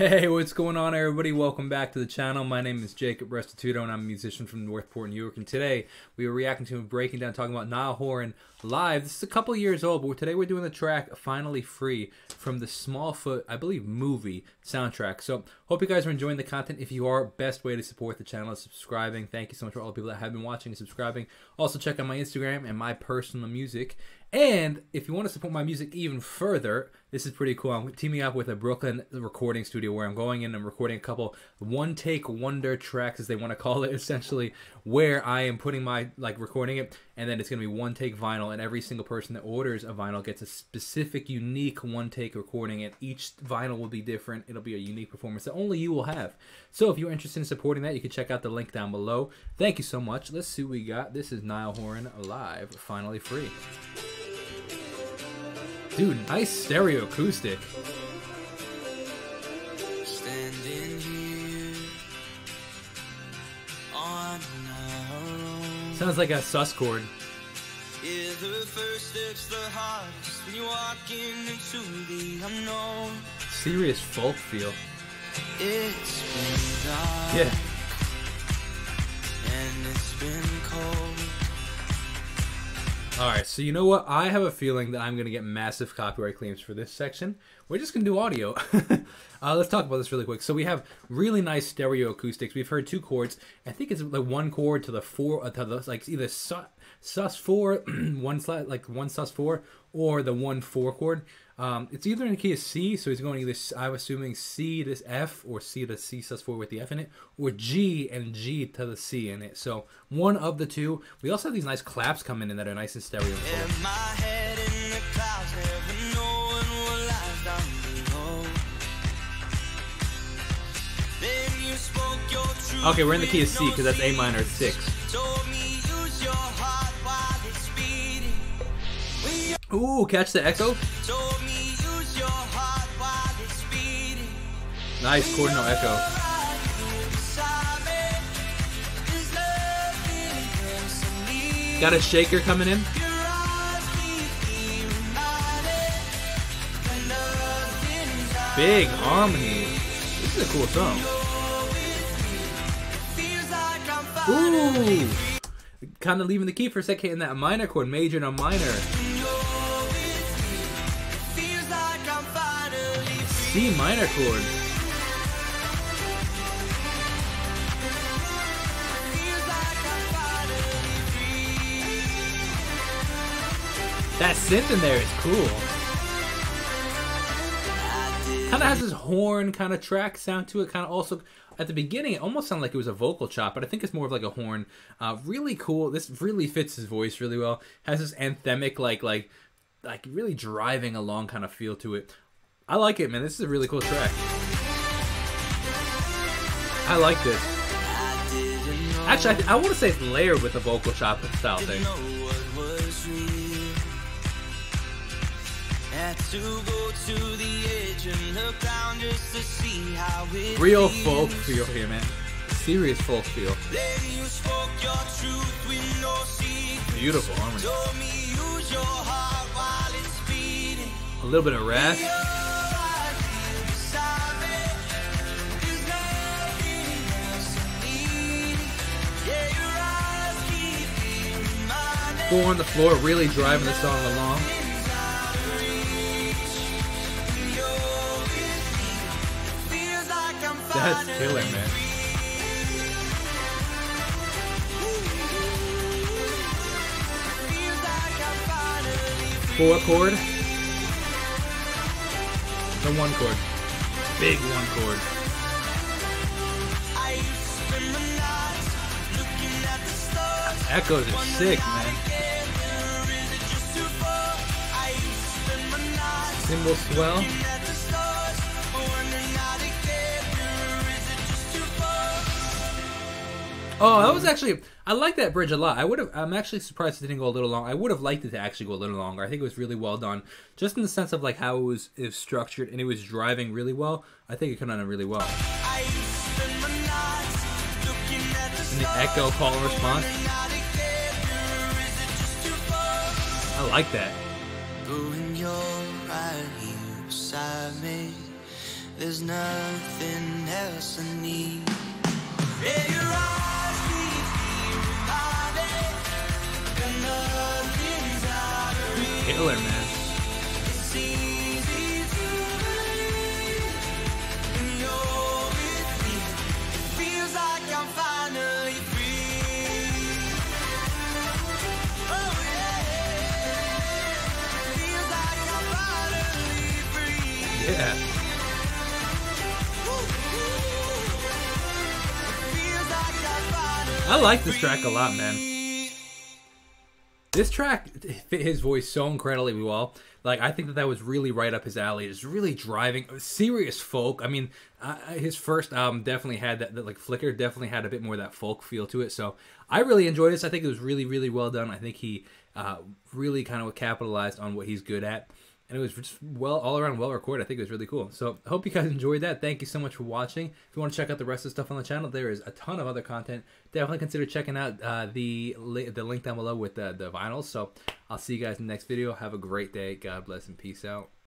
Hey, what's going on, everybody? Welcome back to the channel. My name is Jacob Restituto and I'm a musician from Northport, New York, and today we are reacting to and breaking down, talking about Niall Horan live. This is a couple years old, but today we're doing the track Finally Free from the Smallfoot, I believe, movie soundtrack. So hope you guys are enjoying the content. If you are, best way to support the channel is subscribing. Thank you so much for all the people that have been watching and subscribing. Also check out my Instagram and my personal music. And if you want to support my music even further, this is pretty cool. I'm teaming up with a Brooklyn recording studio where I'm going in and recording a couple one-take wonder tracks, as they want to call it, essentially, where I am putting my, recording it, and then it's going to be one-take vinyl, and every single person that orders a vinyl gets a specific, unique one-take recording, and each vinyl will be different. It'll be a unique performance that only you will have. So if you're interested in supporting that, you can check out the link down below. Thank you so much. Let's see what we got. This is Niall Horan live, Finally Free. Dude, nice stereo acoustic. Standing here on our own. Sounds like a sus chord. Yeah, the first step's the hardest when you're walking into the unknown. Serious folk feel. It's been dark. Yeah. And it's been cold. Alright, so you know what? I have a feeling that I'm going to get massive copyright claims for this section. We're just going to do audio. Let's talk about this really quick. So we have really nice stereo acoustics. We've heard two chords. I think it's the one chord to the four, either sus4, one sus4, or the 1/4 chord. It's either in the key of C, so he's going either, I'm assuming, C to F, or C to C sus4 with the F in it, or G and G to the C in it. So one of the two. We also have these nice claps coming in that are nice and stereo. In my head in the clouds, heaven, no one will lie down below. Then you spoke your truth. Okay, we're in the key of C because that's A minor 6. Told me use your heart while it's beating. Ooh, catch the echo. Told me use your heart while it's beating. Nice chord, no echo. Got a shaker coming in. Big harmony. This is a cool song. Ooh. Kind of leaving the key for a second, hitting that minor chord, major and a minor. C minor chord. That synth in there is cool. Kind of has this horn kind of track sound to it. Kind of also at the beginning, it almost sounded like it was a vocal chop, but I think it's more of like a horn. Really cool. This really fits his voice really well. Has this anthemic like really driving along kind of feel to it. I like it, man. This is a really cool track. I like this. Actually, I want to say it's layered with the vocal chop style thing. Real folk feel here, man. Serious folk feel. Beautiful harmony. A little bit of rasp. Four on the floor, really driving the song along. That's killing, man. Four chord. The one chord. Big one chord. Echoes are sick, man. Cymbal swell. Oh, that was actually, I like that bridge a lot. I'm actually surprised it didn't go a little long. I would have liked it to actually go a little longer. I think it was really well done, just in the sense of like how it was structured, and it was driving really well. I think it could have done really well. And the echo call and response. I like that. There's nothing else I need. Hey, you're right. Killer, man. Feels like I'm finally free. Oh yeah. Feels like I'm finally free. Yeah. Feels like I'm finally free. I like this track a lot, man. This track fit his voice so incredibly well. Like, I think that was really right up his alley. It's really driving, serious folk. I mean, his first album definitely had that, like, Flicker definitely had a bit more of that folk feel to it. So I really enjoyed this. I think it was really, really well done. I think he really kind of capitalized on what he's good at. And it was just well, all around well recorded. I think it was really cool. So I hope you guys enjoyed that. Thank you so much for watching. If you want to check out the rest of the stuff on the channel, there is a ton of other content. Definitely consider checking out the link down below with the vinyls. So I'll see you guys in the next video. Have a great day. God bless and peace out.